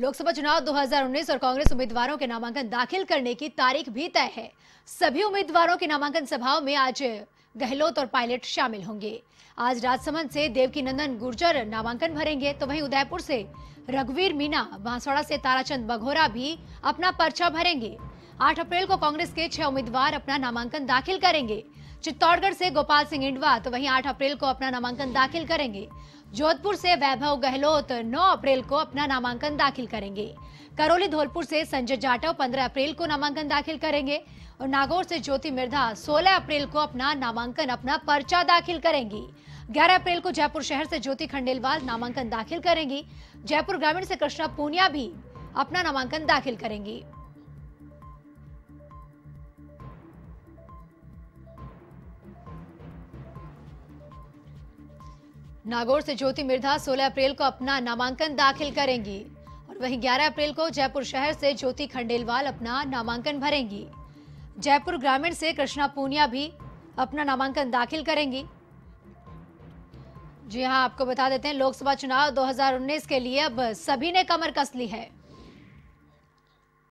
लोकसभा चुनाव 2019 और कांग्रेस उम्मीदवारों के नामांकन दाखिल करने की तारीख भी तय है। सभी उम्मीदवारों की नामांकन सभाओं में आज गहलोत और पायलट शामिल होंगे। आज राजसमंद से देवकी नंदन गुर्जर नामांकन भरेंगे, तो वहीं उदयपुर से रघुवीर मीना, बांसवाड़ा से ताराचंद बघोरा भी अपना पर्चा भरेंगे। 8 अप्रैल को कांग्रेस के 6 उम्मीदवार अपना नामांकन दाखिल करेंगे। चित्तौड़गढ़ से गोपाल सिंह इंडवा तो वहीं 8 अप्रैल को अपना नामांकन दाखिल करेंगे। जोधपुर से वैभव गहलोत 9 अप्रैल को अपना नामांकन दाखिल करेंगे। करौली धौलपुर से संजय जाटव 15 अप्रैल को नामांकन दाखिल करेंगे और नागौर से ज्योति मिर्धा 16 अप्रैल को अपना पर्चा दाखिल करेंगी। 11 अप्रैल को जयपुर शहर से ज्योति खंडेलवाल नामांकन दाखिल करेंगी। जयपुर ग्रामीण से कृष्णा पूनिया भी अपना नामांकन दाखिल करेंगी। नागौर से ज्योति मिर्धा 16 अप्रैल को अपना नामांकन दाखिल करेंगी और वहीं 11 अप्रैल को जयपुर शहर से ज्योति खंडेलवाल अपना नामांकन भरेंगी। जयपुर ग्रामीण से कृष्णा पूनिया भी अपना नामांकन दाखिल करेंगी। जी हां, आपको बता देते हैं लोकसभा चुनाव 2019 के लिए अब सभी ने कमर कस ली है।